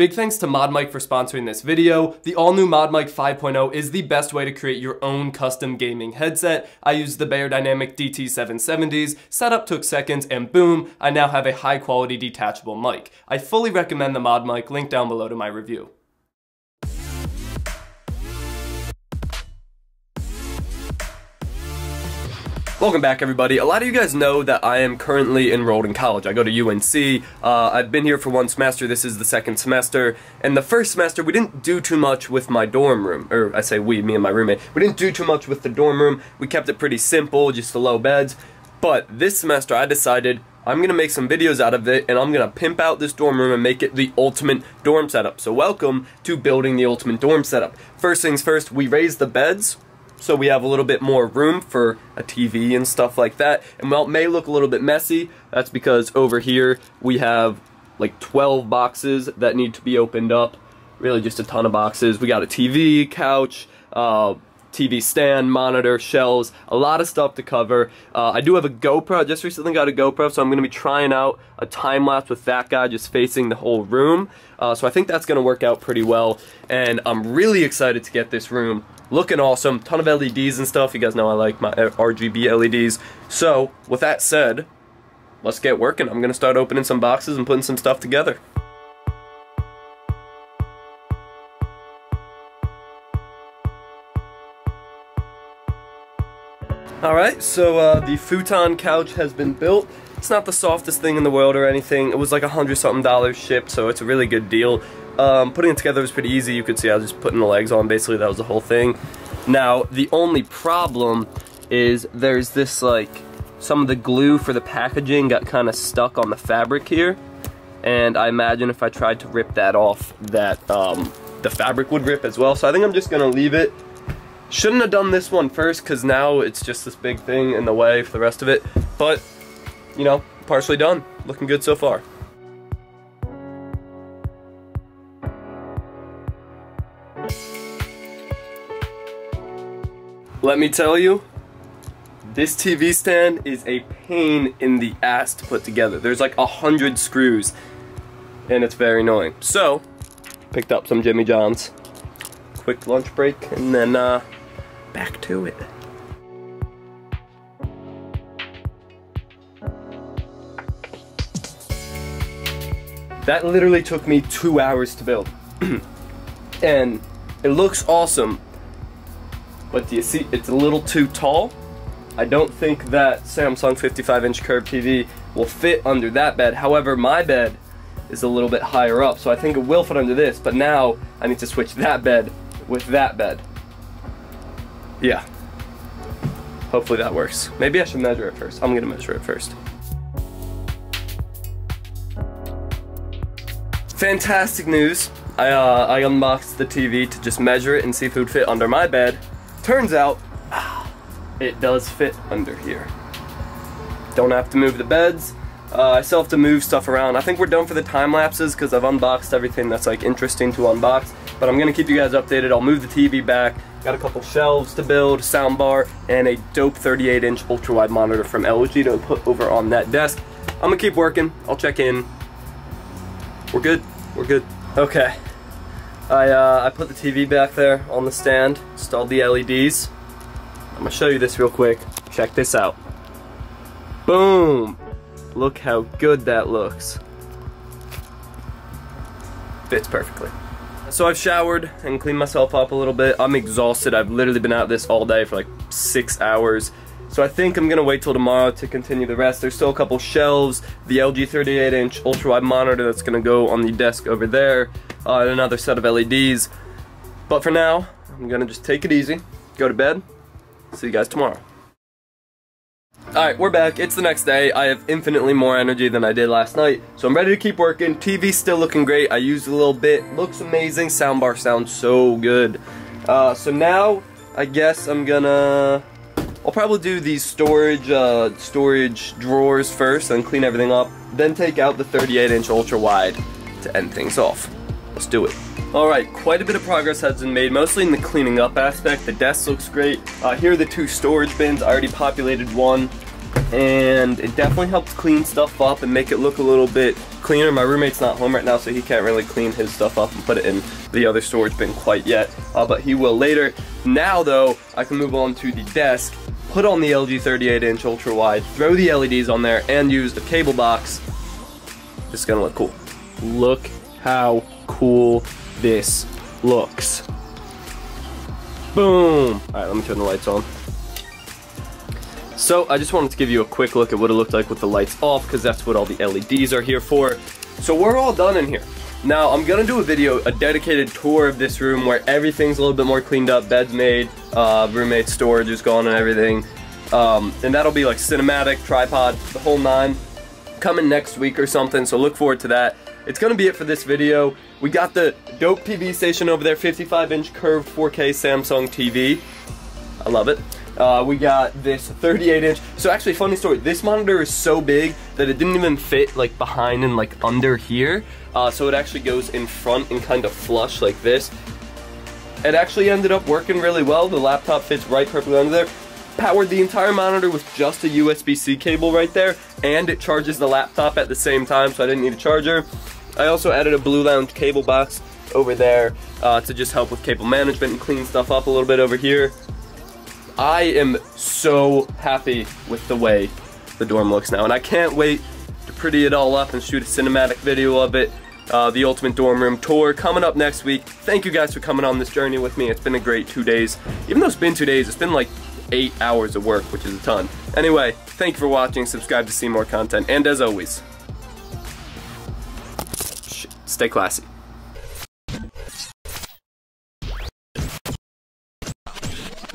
Big thanks to ModMic for sponsoring this video. The all-new ModMic 5.0 is the best way to create your own custom gaming headset. I used the Beyerdynamic DT770s, setup took seconds, and boom, I now have a high-quality detachable mic. I fully recommend the ModMic, link down below to my review. Welcome back, everybody. A lot of you guys know that I am currently enrolled in college. I go to UNC. I've been here for one semester. This is the second semester. And the first semester, we didn't do too much with my dorm room. Or I say we, me and my roommate. We didn't do too much with the dorm room. We kept it pretty simple, just the low beds. But this semester, I decided I'm going to make some videos out of it, and I'm going to pimp out this dorm room and make it the ultimate dorm setup. So welcome to building the ultimate dorm setup. First things first, we raised the beds. So we have a little bit more room for a TV and stuff like that. And while it may look a little bit messy, that's because over here we have like 12 boxes that need to be opened up. Really just a ton of boxes. We got a TV, couch, TV stand, monitor, shelves, a lot of stuff to cover. I do have a GoPro. I just recently got a GoPro, so I'm going to be trying out a time lapse with that guy just facing the whole room. So I think that's going to work out pretty well, and I'm really excited to get this room looking awesome. Ton of LEDs and stuff. You guys know I like my RGB LEDs. So with that said, let's get working. I'm going to start opening some boxes and putting some stuff together. Alright, so the futon couch has been built. It's not the softest thing in the world or anything. It was like $100-something shipped, so it's a really good deal. Putting it together was pretty easy. You could see I was just putting the legs on. Basically, that was the whole thing. Now, the only problem is there's this, like, some of the glue for the packaging got kind of stuck on the fabric here. And I imagine if I tried to rip that off, that the fabric would rip as well. So I think I'm just going to leave it. Shouldn't have done this one first, because now it's just this big thing in the way for the rest of it, but, you know, partially done. Looking good so far. Let me tell you, this TV stand is a pain in the ass to put together. There's like 100 screws, and it's very annoying. So, picked up some Jimmy John's. Quick lunch break, and then, back to it. That literally took me 2 hours to build. And it looks awesome, but do you see it's a little too tall? I don't think that Samsung 55-inch curved TV will fit under that bed. However, my bed is a little bit higher up, so I think it will fit under this, but now I need to switch that bed with that bed. Yeah. Hopefully that works. Maybe I should measure it first. I'm gonna measure it first. Fantastic news. I unboxed the TV to just measure it and see if it would fit under my bed. Turns out, it does fit under here. Don't have to move the beds. I still have to move stuff around. I think we're done for the time lapses because I've unboxed everything that's like interesting to unbox. But I'm gonna keep you guys updated. I'll move the TV back. Got a couple shelves to build, sound bar, and a dope 38-inch ultra-wide monitor from LG to put over on that desk. I'm gonna keep working. I'll check in. We're good. We're good. Okay. I put the TV back there on the stand. Installed the LEDs. I'm gonna show you this real quick. Check this out. Boom. Look how good that looks. Fits perfectly. So I've showered and cleaned myself up a little bit. I'm exhausted. I've literally been out this all day for like 6 hours. So I think I'm gonna wait till tomorrow to continue the rest. There's still a couple shelves, the LG 38-inch ultra-wide monitor that's gonna go on the desk over there, and another set of LEDs. But for now, I'm gonna just take it easy, go to bed, see you guys tomorrow. Alright, we're back. It's the next day. I have infinitely more energy than I did last night, so I'm ready to keep working. TV's still looking great. I used a little bit. Looks amazing. Soundbar sounds so good. So now, I guess I'm gonna... I'll probably do these storage drawers first and clean everything up, then take out the 38-inch ultra-wide to end things off. Let's do it. Alright, quite a bit of progress has been made, mostly in the cleaning up aspect. The desk looks great. Here are the two storage bins. I already populated one. and it definitely helps clean stuff up and make it look a little bit cleaner. My roommate's not home right now, so he can't really clean his stuff up and put it in the other storage bin quite yet, but he will later. Now though, I can move on to the desk, put on the LG 38-inch ultra wide, throw the LEDs on there, and use the cable box. It's gonna look cool. Look how cool this looks. Boom! All right, let me turn the lights on. So I just wanted to give you a quick look at what it looked like with the lights off, because that's what all the LEDs are here for. So we're all done in here. Now I'm gonna do a video, a dedicated tour of this room where everything's a little bit more cleaned up, beds made, roommate storage is gone and everything. And that'll be like cinematic, tripod, the whole nine, coming next week or something, so look forward to that. It's gonna be it for this video. We got the dope TV station over there, 55-inch curved 4K Samsung TV. I love it. We got this 38-inch, so actually funny story, this monitor is so big that it didn't even fit like behind and like under here, so it actually goes in front and kind of flush like this. It actually ended up working really well. The laptop fits right perfectly under there. Powered the entire monitor with just a USB-C cable right there, and it charges the laptop at the same time, so I didn't need a charger. I also added a Blue Lounge cable box over there to just help with cable management and clean stuff up a little bit over here. I am so happy with the way the dorm looks now, and I can't wait to pretty it all up and shoot a cinematic video of it. The ultimate dorm room tour coming up next week. Thank you guys for coming on this journey with me. It's been a great 2 days. Even though it's been 2 days, it's been like 8 hours of work, which is a ton. Anyway, thank you for watching. Subscribe to see more content, and as always, stay classy.